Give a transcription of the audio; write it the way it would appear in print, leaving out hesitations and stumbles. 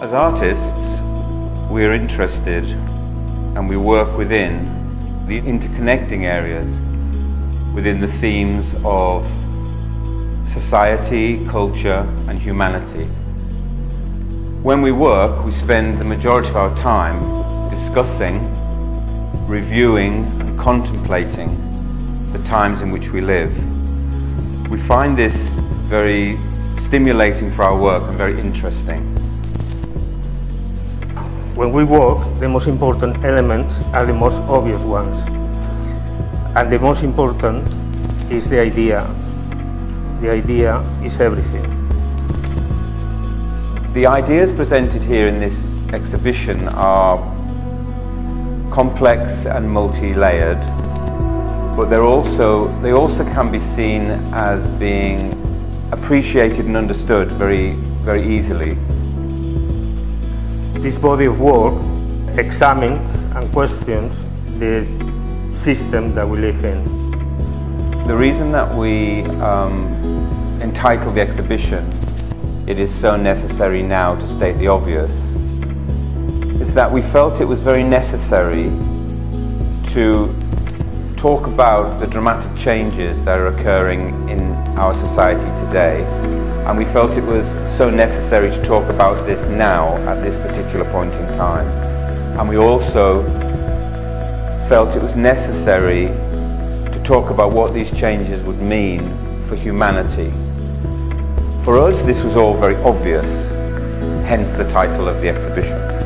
As artists, we are interested and we work within the interconnecting areas, within the themes of society, culture and humanity. When we work, we spend the majority of our time discussing, reviewing and contemplating the times in which we live. We find this very stimulating for our work and very interesting. When we work, the most important elements are the most obvious ones. And the most important is the idea. The idea is everything. The ideas presented here in this exhibition are complex and multi-layered, but they also can be seen as being appreciated and understood very, very easily. This body of work examines and questions the system that we live in. The reason that we entitle the exhibition, "It is so necessary now to state the obvious," is that we felt it was very necessary to talk about the dramatic changes that are occurring in our society today. And we felt it was so necessary to talk about this now, at this particular point in time. And we also felt it was necessary to talk about what these changes would mean for humanity. For us, this was all very obvious, hence the title of the exhibition.